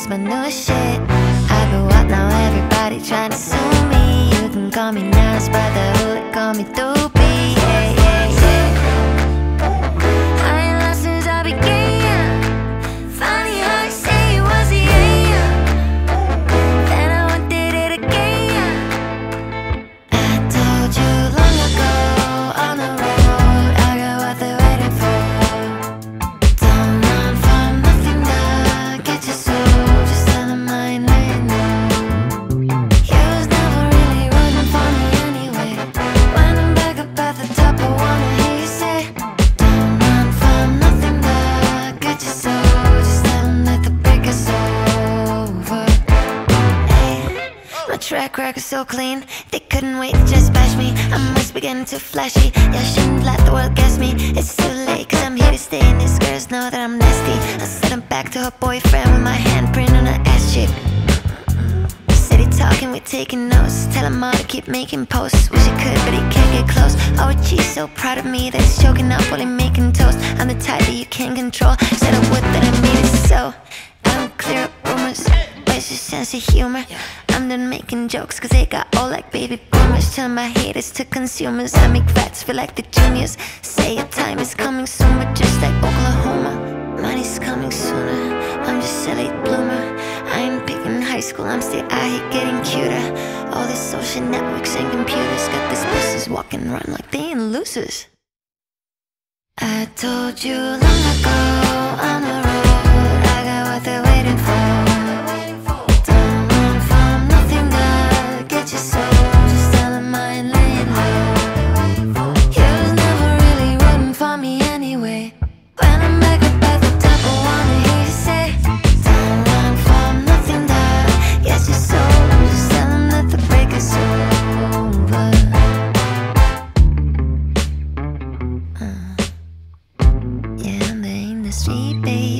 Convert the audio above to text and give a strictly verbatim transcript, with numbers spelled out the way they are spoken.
is my new shit. I grew up, now everybody tryna sue me. You can call me nice, brotherhood, call me doopy. Yeah, yeah, yeah. I ain't lost since I began. Funny how you say it was the end. Then I went did it again. I told you long ago, on the road I got what they're waiting for. Don't run from nothing now, get your soul. Just tell them I ain't letting know. You was never really running for me anyway. When I'm back up at the top, I wanna hear you say, don't run from nothing now, get your soul. Just tell them that the break is over. Hey, my track record's so clean, they couldn't wait to just bash me. I must be getting too flashy. Yeah, shouldn't let the world guess me. It's too late, cause I'm here to stay. And these girls know that I'm nasty. I sent him back to her boyfriend with my handprint on her ass cheek. City talking, we're taking notes. Tell him all to keep making posts. Wish he could, but he can't get close. Oh, she's so proud of me that he's choking up while he's making toast. I'm the type that you can't control. Said I would, that I made it so. I don't clear up rumors. Where's your sense of humor? I'm done making jokes cause they got old like baby boomers. Turn my haters to consumers. I make rats feel like the juniors. Say your time is coming soon, but just like Oklahoma, money's coming sooner. I'm just a late bloomer. I ain't picking high school, I'm still out here getting cuter. All these social networks and computers got these losers walking around like they ain't losers. I told you long ago, on the road I got what they're waiting for. Baby.